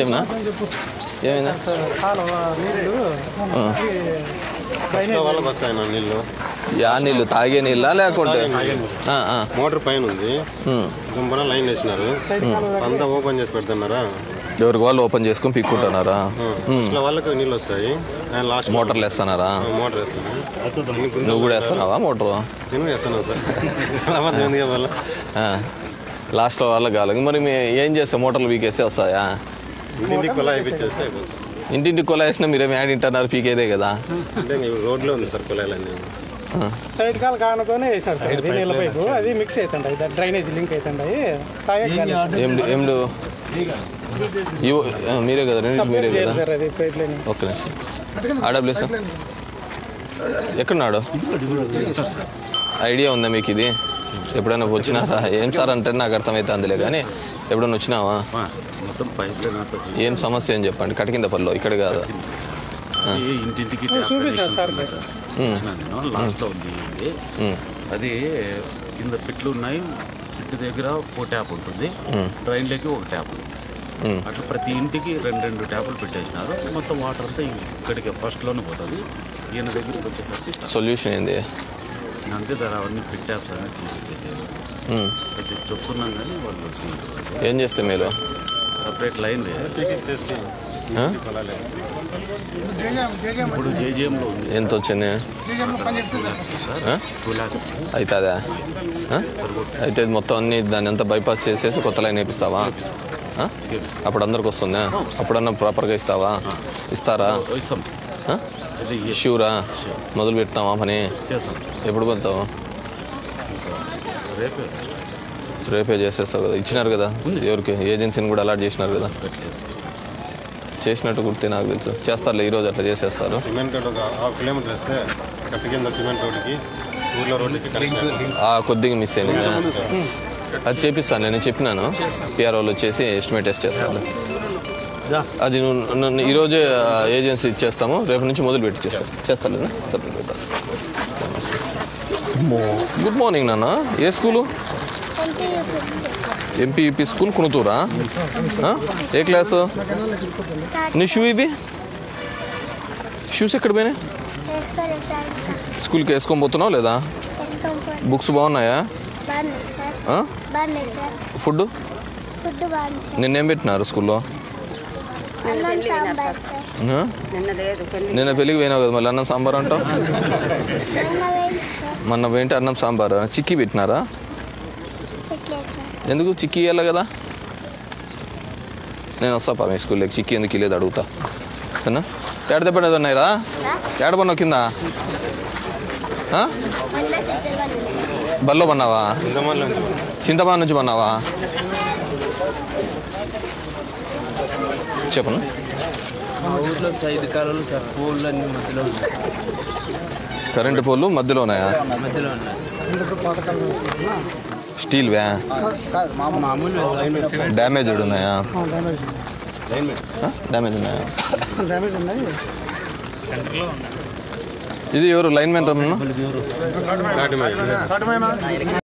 ఏమన్నా ఏమైనా నీళ్ళు యా నీళ్ళు తాగే నీళ్ళ లేకుంటే మోటార్ పైన ఉంది దుంపన లైన్ వేసినారు అంతా ఓపెన్ చేసి పెడుతున్నారా ఎవరికి వాళ్ళు ఓపెన్ చేసుకొని పీక్కుంటున్నారా వాళ్ళకి నీళ్ళు వస్తాయి మోటార్లు వేస్తున్నారా మోటార్ వేస్తున్నా నువ్వు కూడా వేస్తున్నావా మోటార్ నేను వేస్తున్నా సార్ లాస్ట్ వాళ్ళ కాలం మరి ఏం చేస్తావు మోటార్లు పీకేస్తే వస్తాయా ఇంటింటి కులా అయిపోయిచ్చేస్తే ఇంటింటి కులా వేసినా మీరేమి యాడ్ ఇంటన్నారు పీకేదే కదా రోడ్లో ఉంది సార్ కులాలన్నీ సైడ్ కాల్ కానుకొని వేసినారు సార్ నీళ్ళ పైపు అది మిక్స్ అవుతుంటాయి డ్రైనేజ్ లింక్ అవుతుంటాయి ఏమిడు మీరే కదా మీరే కదా ఒక్క నిమిషం ఆడబ్ల్యూ సార్ ఎక్కడున్నాడు ఐడియా ఉందా మీకు ఇది ఎప్పుడైనా వచ్చినారా ఏం సార్ అంటే నాకు అర్థమవుతుందిలే కానీ ఎప్పుడైనా వచ్చినావా ఏం సమస్య అని చెప్పండి కటికింద పనిలో ఇక్కడ కాదు అది కింద పిట్లు ఉన్నాయి పిట్టు దగ్గర ఒక ట్యాప్ ఉంటుంది డ్రైన్లోకి ఒక ట్యాప్ ఉంటుంది అట్లా ప్రతి ఇంటికి రెండు రెండు ట్యాపులు పెట్టేసినారు మొత్తం వాటర్ అంతా ఇక్కడికి ఫస్ట్లోనే పోతుంది ఈయన దగ్గరికి వచ్చేసరికి సొల్యూషన్ ఏంది అంతే సార్ అవన్నీ ఫిట్ యాప్స్ అనేది చూపించేసారు అయితే చెప్పుకున్నాం కానీ వాళ్ళు వచ్చుకుంటారు ఏం చేస్తే మీరు సపరేట్ లైన్ ఇప్పుడు జేజేఎంలో ఉంది ఎంత వచ్చింది అవుతుందా అయితే మొత్తం అన్ని దాన్ని అంతా బైపాస్ చేసేసి కొత్త లైన్ వేపిస్తావా అప్పుడు అందరికి వస్తుందా అప్పుడన్నా ప్రాపర్గా ఇస్తావా ఇస్తారా ఇస్తాం షూరా మొదలు పెడతావా పని ఎప్పుడు వెళ్తావు రేపే చేసేస్తావు కదా ఇచ్చినారు కదా ఎవరికి ఏజెన్సీని కూడా అలాట్ చేసినారు కదా చేసినట్టు గుర్తే నాకు తెలుసు చేస్తారులే ఈరోజు అట్లా చేసేస్తారు కొద్దిగా మిస్ అయింది అది చేపిస్తాను నేను చెప్పినాను పిఆర్ఓలు వచ్చేసి ఎస్టిమేట్ వేసి చేస్తాను అది నువ్వు ఈరోజు ఏజెన్సీ ఇచ్చేస్తాము రేపు నుంచి మొదలుపెట్టి చేస్తాను సపరేట్ గుడ్ మార్నింగ్ నాన్న ఏ స్కూలు ఎంపీయూపీ స్కూల్ కునుతూరా ఏ క్లాసు నీ షూ ఇవి షూస్ ఎక్కడ పోయినా స్కూల్కి వేసుకొని పోతున్నావు లేదా బుక్స్ బాగున్నాయా ఫుడ్ నిన్నేం పెట్టినారు స్కూల్లో నిన్న పెళ్ళికి పోయినావు కదా మళ్ళీ అన్నం సాంబార్ అంటావు మొన్న పోయింటే అన్నం సాంబార్ చిక్కీ పెట్టినారా ఎందుకు చిక్కీ ఇవ్వాలి కదా నేను వస్తాపా మీ స్కూల్లోకి చిక్కీ ఎందుకు ఇవ్వలేదు అడుగుతా సరేనా ఏడ దెబ్బలు ఉన్నాయిరా ఏడ పన్నావు కింద బల్లో పన్నావా సింతమాన్ నుంచి పన్నావా చెప్పను మా ఊర్లో సైడ్ కాలంలో సార్ పోళ్ళు అన్ని మధ్యలో ఉన్నాయి కరెంటు పోళ్ళు మధ్యలో ఉన్నాయా మధ్యలో ఉన్నాయి స్టీల్ వ్యా డ్యామేజ్ ఉన్నాయా డ్యామేజ్ ఉన్నాయా ఇది ఎవరు లైన్మెన్ రమ్మను